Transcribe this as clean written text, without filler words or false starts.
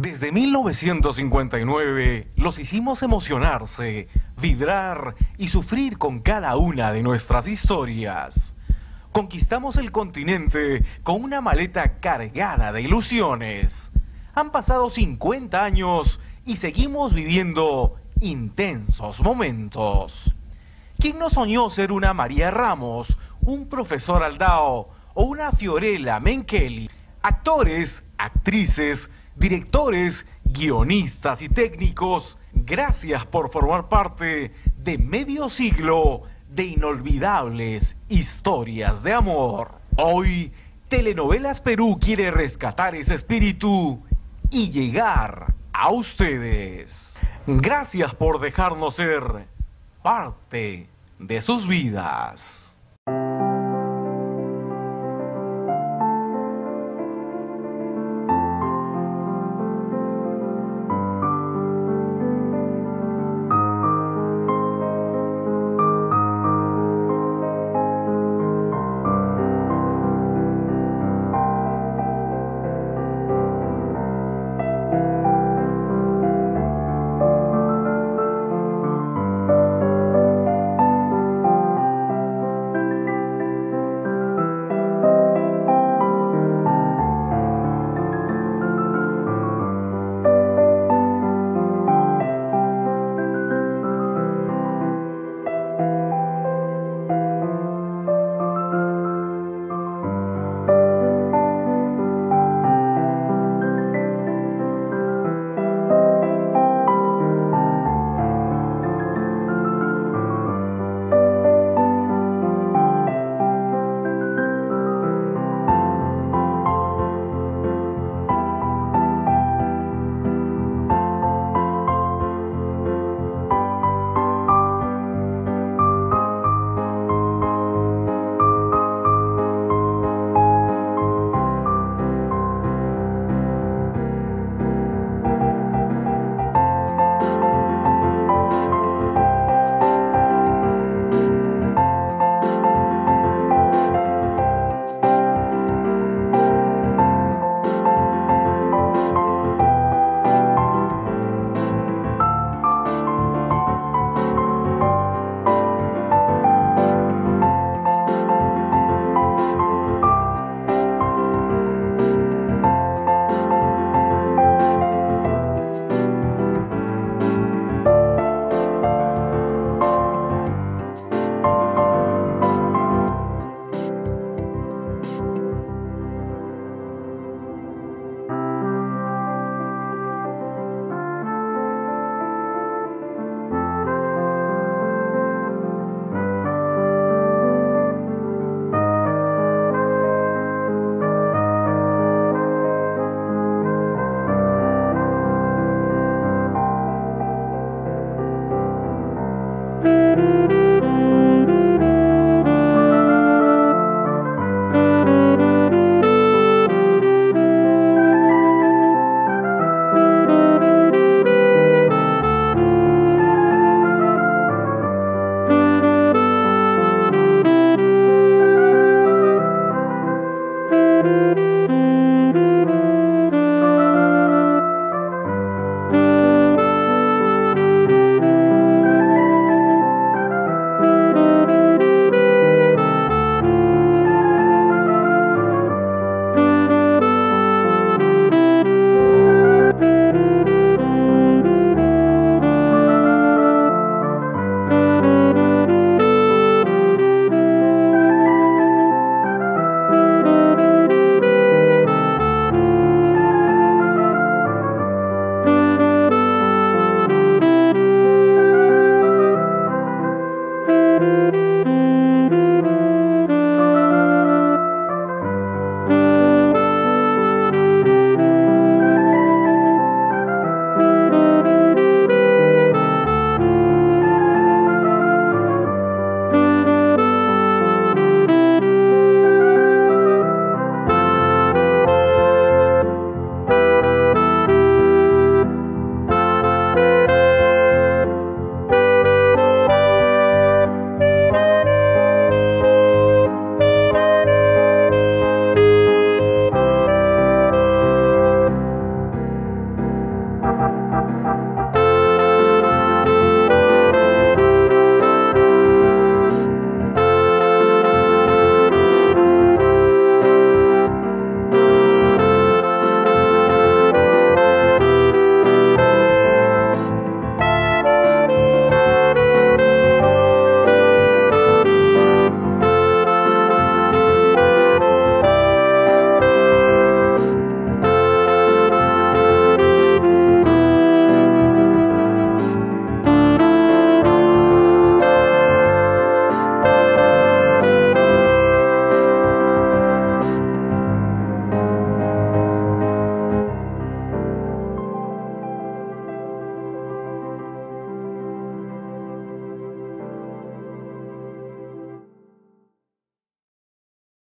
Desde 1959 los hicimos emocionarse, vibrar y sufrir con cada una de nuestras historias. Conquistamos el continente con una maleta cargada de ilusiones. Han pasado 50 años y seguimos viviendo intensos momentos. ¿Quién no soñó ser una María Ramos, un profesor Aldao o una Fiorella Menchelli? Actores, actrices, directores, guionistas y técnicos, gracias por formar parte de medio siglo de inolvidables historias de amor. Hoy, Telenovelas Perú quiere rescatar ese espíritu y llegar a ustedes. Gracias por dejarnos ser parte de sus vidas.